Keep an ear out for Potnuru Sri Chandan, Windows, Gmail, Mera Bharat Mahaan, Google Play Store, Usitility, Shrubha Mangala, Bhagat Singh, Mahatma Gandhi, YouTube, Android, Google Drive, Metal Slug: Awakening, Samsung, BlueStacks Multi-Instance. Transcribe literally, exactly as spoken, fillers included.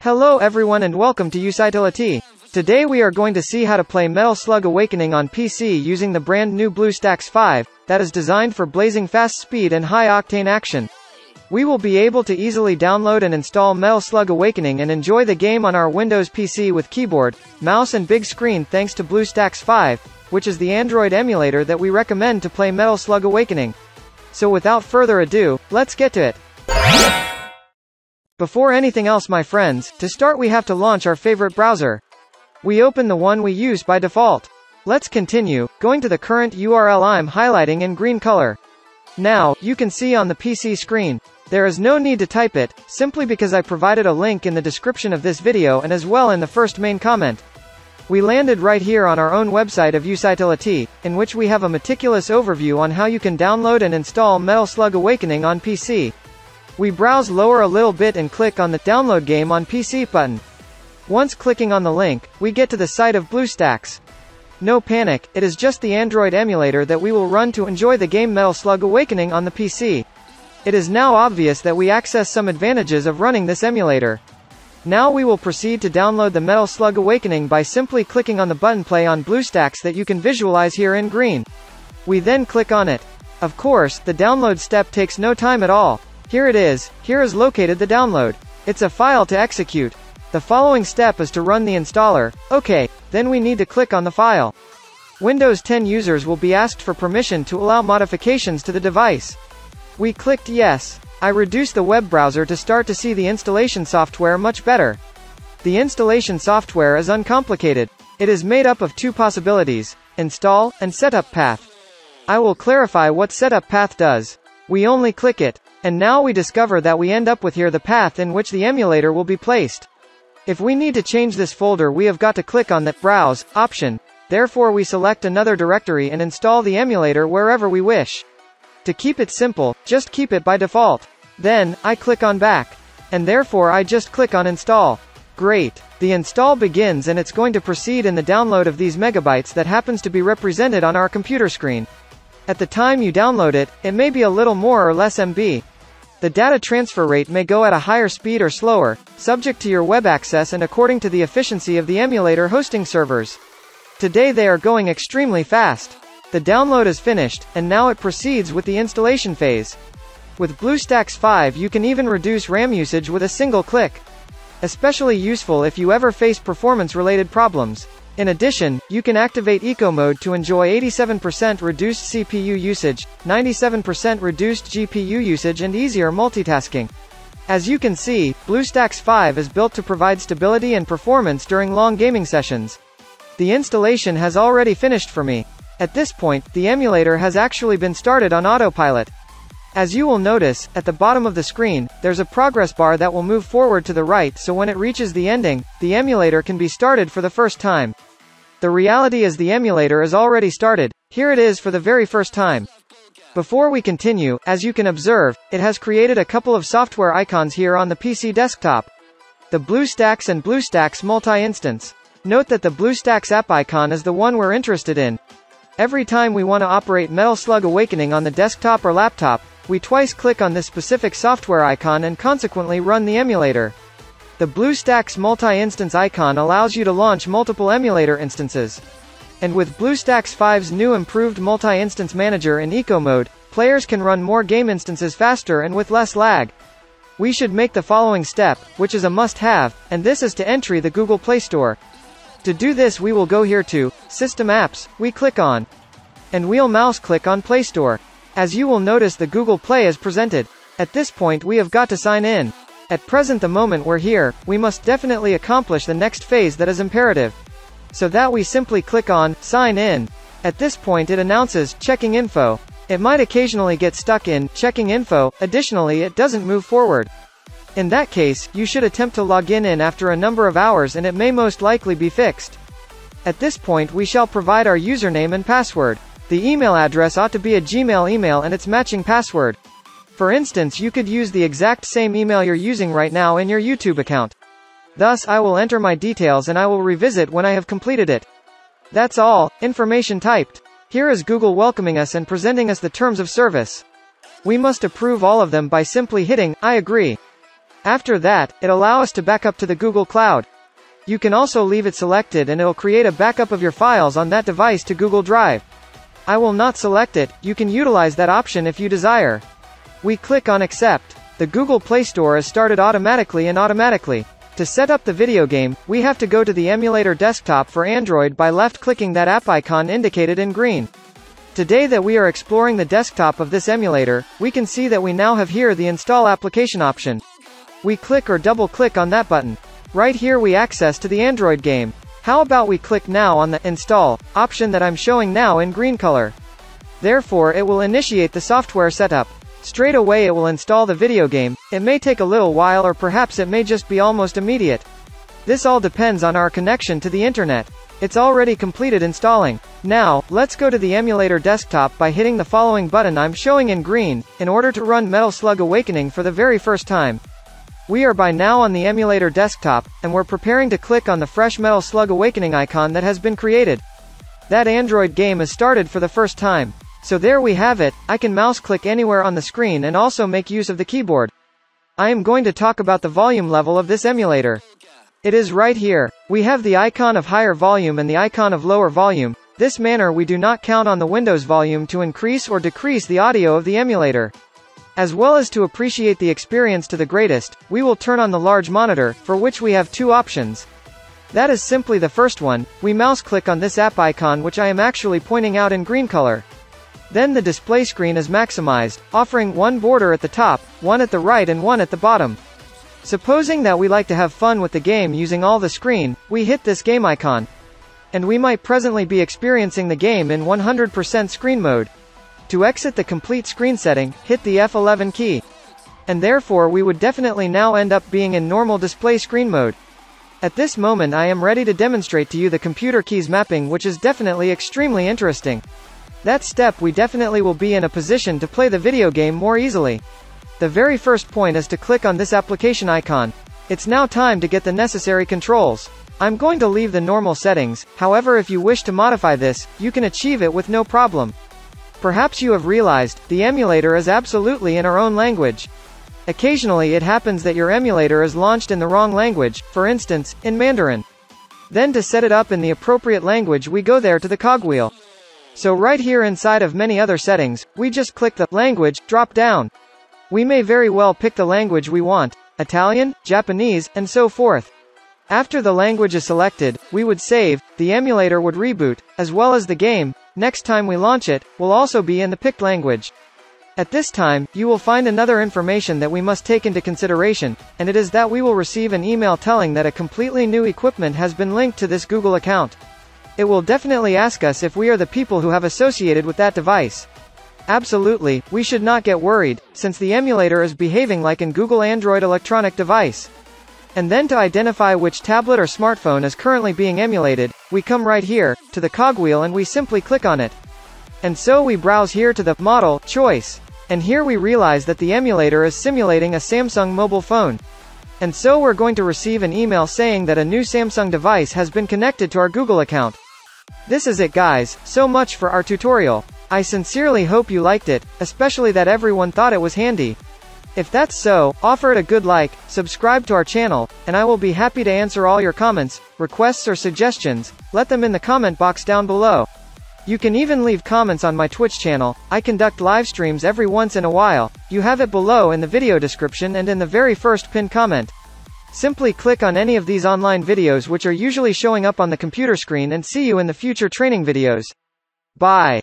Hello everyone and welcome to Usitility. Today we are going to see how to play Metal Slug Awakening on P C using the brand new BlueStacks five, that is designed for blazing fast speed and high-octane action. We will be able to easily download and install Metal Slug Awakening and enjoy the game on our Windows P C with keyboard, mouse and big screen thanks to BlueStacks five, which is the Android emulator that we recommend to play Metal Slug Awakening. So without further ado, let's get to it. Before anything else, my friends, to start we have to launch our favorite browser. We open the one we use by default. Let's continue, going to the current U R L I'm highlighting in green color. Now, you can see on the P C screen. There is no need to type it, simply because I provided a link in the description of this video and as well in the first main comment. We landed right here on our own website of Usitility, in which we have a meticulous overview on how you can download and install Metal Slug Awakening on P C. We browse lower a little bit and click on the Download Game on P C button. Once clicking on the link, we get to the site of BlueStacks. No panic, it is just the Android emulator that we will run to enjoy the game Metal Slug Awakening on the P C. It is now obvious that we access some advantages of running this emulator. Now we will proceed to download the Metal Slug Awakening by simply clicking on the button Play on BlueStacks that you can visualize here in green. We then click on it. Of course, the download step takes no time at all. Here it is, here is located the download. It's a file to execute. The following step is to run the installer. Okay, then we need to click on the file. Windows ten users will be asked for permission to allow modifications to the device. We clicked yes. I reduced the web browser to start to see the installation software much better. The installation software is uncomplicated. It is made up of two possibilities, install and setup path. I will clarify what setup path does. We only click it. And now we discover that we end up with here the path in which the emulator will be placed. If we need to change this folder we have got to click on the Browse option, therefore we select another directory and install the emulator wherever we wish. To keep it simple, just keep it by default. Then, I click on Back. And therefore I just click on Install. Great! The install begins and it's going to proceed in the download of these megabytes that happens to be represented on our computer screen. At the time you download it, it may be a little more or less M B. The data transfer rate may go at a higher speed or slower, subject to your web access and according to the efficiency of the emulator hosting servers. Today they are going extremely fast. The download is finished, and now it proceeds with the installation phase. With BlueStacks five you can even reduce RAM usage with a single click. Especially useful if you ever face performance-related problems. In addition, you can activate Eco Mode to enjoy eighty-seven percent reduced C P U usage, ninety-seven percent reduced G P U usage and easier multitasking. As you can see, BlueStacks five is built to provide stability and performance during long gaming sessions. The installation has already finished for me. At this point, the emulator has actually been started on autopilot. As you will notice, at the bottom of the screen, there's a progress bar that will move forward to the right so when it reaches the ending, the emulator can be started for the first time. The reality is the emulator is already started. Here it is for the very first time. Before we continue, as you can observe, it has created a couple of software icons here on the P C desktop. The BlueStacks and BlueStacks Multi-Instance. Note that the BlueStacks app icon is the one we're interested in. Every time we want to operate Metal Slug Awakening on the desktop or laptop, we twice click on this specific software icon and consequently run the emulator. The BlueStacks Multi-Instance icon allows you to launch multiple emulator instances. And with BlueStacks five's new improved Multi-Instance Manager in Eco Mode, players can run more game instances faster and with less lag. We should make the following step, which is a must-have, and this is to enter the Google Play Store. To do this we will go here to System Apps, we click on, and we'll mouse click on Play Store. As you will notice the Google Play is presented. At this point we have got to sign in. At present the moment we're here, we must definitely accomplish the next phase that is imperative. So that we simply click on, Sign In. At this point it announces, Checking Info. It might occasionally get stuck in, Checking Info, additionally it doesn't move forward. In that case, you should attempt to log in in after a number of hours and it may most likely be fixed. At this point we shall provide our username and password. The email address ought to be a Gmail email and its matching password. For instance, you could use the exact same email you're using right now in your YouTube account. Thus, I will enter my details and I will revisit when I have completed it. That's all, information typed. Here is Google welcoming us and presenting us the terms of service. We must approve all of them by simply hitting, I agree. After that, it'll allow us to back up to the Google Cloud. You can also leave it selected and it'll create a backup of your files on that device to Google Drive. I will not select it, you can utilize that option if you desire. We click on Accept. The Google Play Store is started automatically and automatically. To set up the video game, we have to go to the emulator desktop for Android by left-clicking that app icon indicated in green. Today that we are exploring the desktop of this emulator, we can see that we now have here the Install Application option. We click or double-click on that button. Right here we access to the Android game. How about we click now on the Install option that I'm showing now in green color. Therefore it will initiate the software setup. Straight away it will install the video game. It may take a little while or perhaps it may just be almost immediate. This all depends on our connection to the internet. It's already completed installing. Now, let's go to the emulator desktop by hitting the following button I'm showing in green, in order to run Metal Slug Awakening for the very first time. We are by now on the emulator desktop, and we're preparing to click on the fresh Metal Slug Awakening icon that has been created. That Android game is started for the first time. So there we have it. I can mouse click anywhere on the screen and also make use of the keyboard. I am going to talk about the volume level of this emulator. It is right here. We have the icon of higher volume and the icon of lower volume. This manner we do not count on the Windows volume to increase or decrease the audio of the emulator. As well as to appreciate the experience to the greatest, we will turn on the large monitor, for which we have two options. That is simply the first one. We mouse click on this app icon which I am actually pointing out in green color. Then the display screen is maximized, offering one border at the top, one at the right and one at the bottom. Supposing that we like to have fun with the game using all the screen, we hit this game icon. And we might presently be experiencing the game in one hundred percent screen mode. To exit the complete screen setting, hit the F eleven key. And therefore we would definitely now end up being in normal display screen mode. At this moment I am ready to demonstrate to you the computer keys mapping, which is definitely extremely interesting. That step we definitely will be in a position to play the video game more easily. The very first point is to click on this application icon. It's now time to get the necessary controls. I'm going to leave the normal settings, however if you wish to modify this, you can achieve it with no problem. Perhaps you have realized, the emulator is absolutely in our own language. Occasionally it happens that your emulator is launched in the wrong language, for instance, in Mandarin. Then to set it up in the appropriate language we go there to the cogwheel. So right here inside of many other settings, we just click the language drop down. We may very well pick the language we want, Italian, Japanese, and so forth. After the language is selected, we would save, the emulator would reboot, as well as the game. Next time we launch it, will also be in the picked language. At this time, you will find another information that we must take into consideration, and it is that we will receive an email telling that a completely new equipment has been linked to this Google account. It will definitely ask us if we are the people who have associated with that device. Absolutely, we should not get worried, since the emulator is behaving like an Google Android electronic device. And then to identify which tablet or smartphone is currently being emulated, we come right here, to the cogwheel and we simply click on it. And so we browse here to the model choice. And here we realize that the emulator is simulating a Samsung mobile phone. And so we're going to receive an email saying that a new Samsung device has been connected to our Google account. This is it guys, so much for our tutorial. I sincerely hope you liked it, especially that everyone thought it was handy. If that's so, offer it a good like, subscribe to our channel, and I will be happy to answer all your comments, requests or suggestions. Let them in the comment box down below. You can even leave comments on my Twitch channel. I conduct live streams every once in a while. You have it below in the video description and in the very first pinned comment. Simply click on any of these online videos which are usually showing up on the computer screen and see you in the future training videos. Bye.